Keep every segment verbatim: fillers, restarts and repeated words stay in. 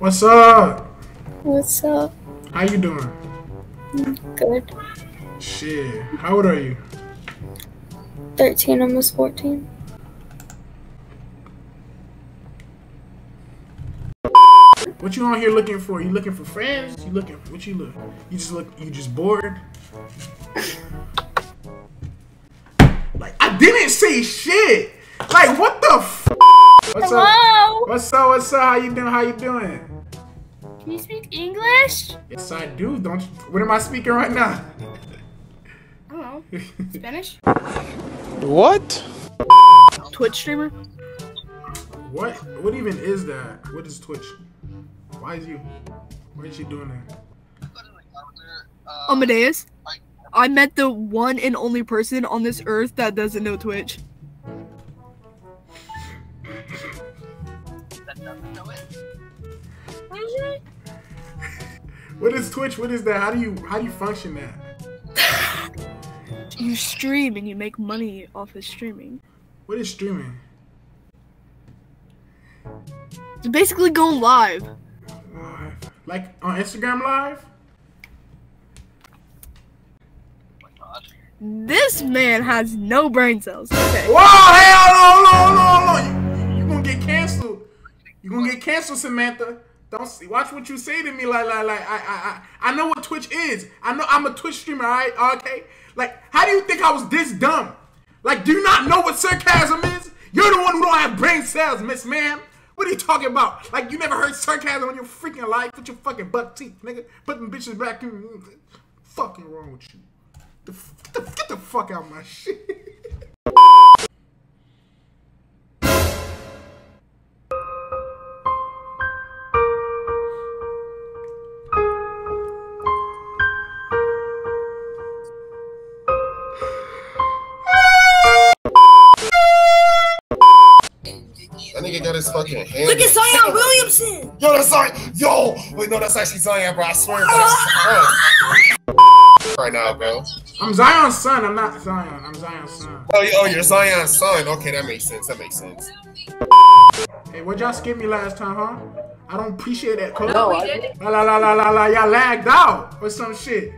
What's up? What's up? How you doing? Good. Shit. How old are you? thirteen, almost fourteen. What you on here looking for? You looking for friends? You looking for what you look? You just look you just bored? Like I didn't say shit! Like what the f What's Hello? Up? What's up, what's up? How you doing? How you doing? Can you speak English? Yes I do, don't you what am I speaking right now? I don't know. Spanish? What? Twitch streamer? What what even is that? What is Twitch? Why is you? What is she doing there? Amadeus, I met the one and only person on this earth that doesn't know Twitch. That doesn't know it. What is it? What is Twitch? What is that? How do you how do you function that? You stream and you make money off of streaming. What is streaming? It's basically going live. Like on Instagram Live? Oh my God. This man has no brain cells. Okay. Whoa, hell no, no, no, no. You, you gonna get canceled. You gonna get canceled, Samantha. Don't see, watch what you say to me. Like, like, like, I, I, I know what Twitch is. I know I'm a Twitch streamer, all right? Okay? Like, how do you think I was this dumb? Like, do you not know what sarcasm is? You're the one who don't have brain cells, miss ma'am. What are you talking about? Like, you never heard sarcasm in your freaking life? Put your fucking butt teeth, nigga. Put them bitches back in. Fucking wrong with you. The f get, the, get the fuck out of my shit. Fucking hand. Look at Zion Williamson! Yo, that's Zion! Yo! Wait, no, that's actually Zion, bro. I swear, bro. Right now, bro. I'm Zion's son. I'm not Zion. I'm Zion's son. Oh, oh, you're Zion's son. Okay, that makes sense. That makes sense. Hey, what y'all skip me last time, huh? I don't appreciate that. Close. No, I didn't. La, la, la, la, la, la. Y'all lagged out or some shit.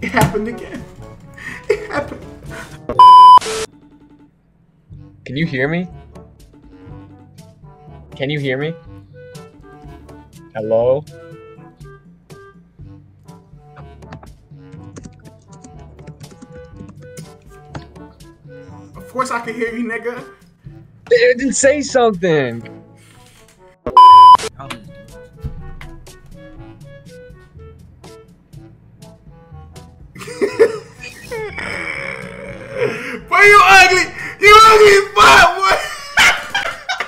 It happened again. It happened. Can you hear me? Can you hear me? Hello? Of course I can hear you, nigga. They didn't say something. Why you ugly? You ugly fuck, boy!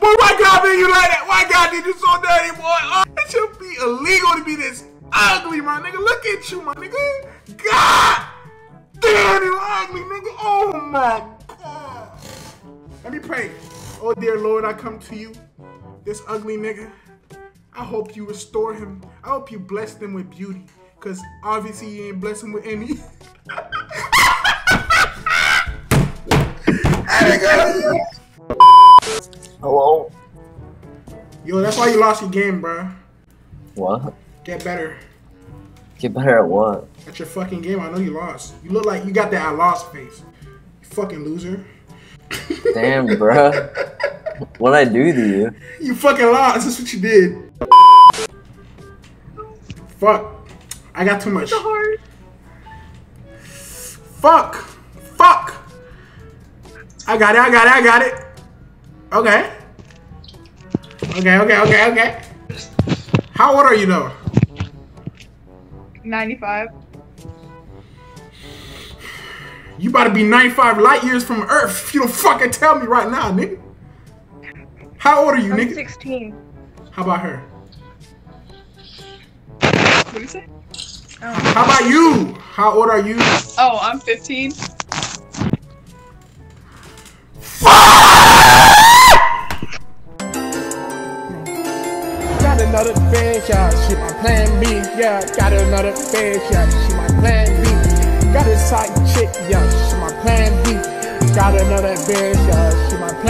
Boy, why God made you like that? Why God did you so dirty, boy? Oh, it should be illegal to be this ugly, my nigga. Look at you, my nigga. God damn, you ugly, nigga. Oh, my God. Let me pray. Oh, dear Lord, I come to you, this ugly nigga. I hope you restore him. I hope you bless them with beauty, because obviously you ain't blessed him with any. Hello. Yo, that's why you lost your game, bro. What? Get better. Get better at what? At your fucking game. I know you lost. You look like you got that I lost face. You fucking loser. Damn, bro. What'd I do to you? You fucking lost. That's what you did. Fuck. I got too much. Fuck. Fuck. I got it, I got it, I got it. Okay. Okay, okay, okay, okay. How old are you though? ninety-five. You about to be ninety-five light years from Earth if you don't fucking tell me right now, nigga. How old are you, I'm nigga? sixteen. How about her? What did you say? Oh. How about you? How old are you? Oh, I'm fifteen. Got another big shot, she my plan B, yeah. Got another big shot, she my plan B. Got a side chick, yeah, she my plan B. Got another big shot, she my plan B.